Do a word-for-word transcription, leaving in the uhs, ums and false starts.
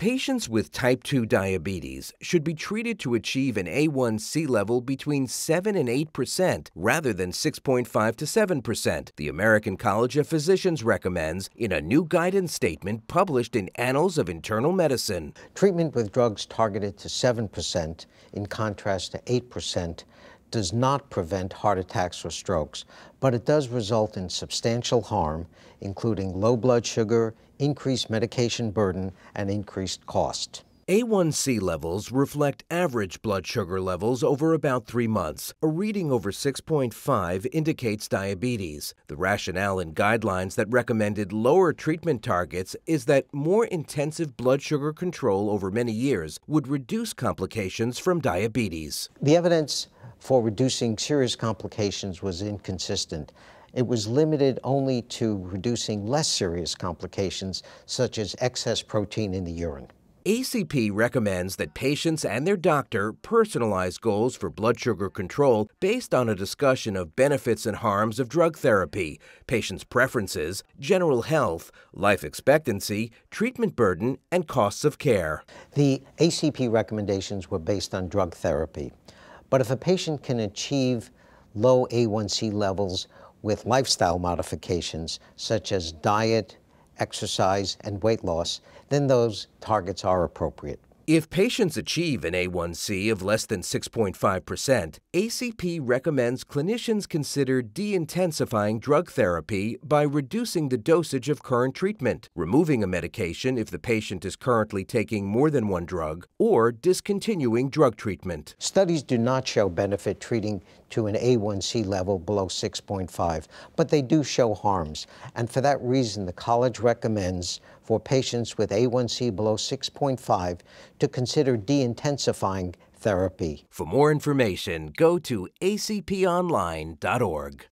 Patients with type two diabetes should be treated to achieve an A one C level between seven and eight percent rather than six point five to seven percent, the American College of Physicians recommends in a new guidance statement published in Annals of Internal Medicine. Treatment with drugs targeted to seven percent, in contrast to eight percent, does not prevent heart attacks or strokes, but it does result in substantial harm, including low blood sugar, increased medication burden, and increased cost. A one C levels reflect average blood sugar levels over about three months. A reading over six point five indicates diabetes. The rationale in guidelines that recommended lower treatment targets is that more intensive blood sugar control over many years would reduce complications from diabetes. The evidence for reducing serious complications was inconsistent. It was limited only to reducing less serious complications, such as excess protein in the urine. A C P recommends that patients and their doctor personalize goals for blood sugar control based on a discussion of benefits and harms of drug therapy, patients' preferences, general health, life expectancy, treatment burden, and costs of care. The A C P recommendations were based on drug therapy. But if a patient can achieve low A one C levels with lifestyle modifications, such as diet, exercise, and weight loss, then those targets are appropriate. If patients achieve an A one C of less than six point five percent, A C P recommends clinicians consider de-intensifying drug therapy by reducing the dosage of current treatment, removing a medication if the patient is currently taking more than one drug, or discontinuing drug treatment. Studies do not show benefit treating to an A one C level below six point five, but they do show harms. And for that reason, the college recommends for patients with A one C below six point five to consider de-intensifying therapy. For more information, go to A C P online dot org.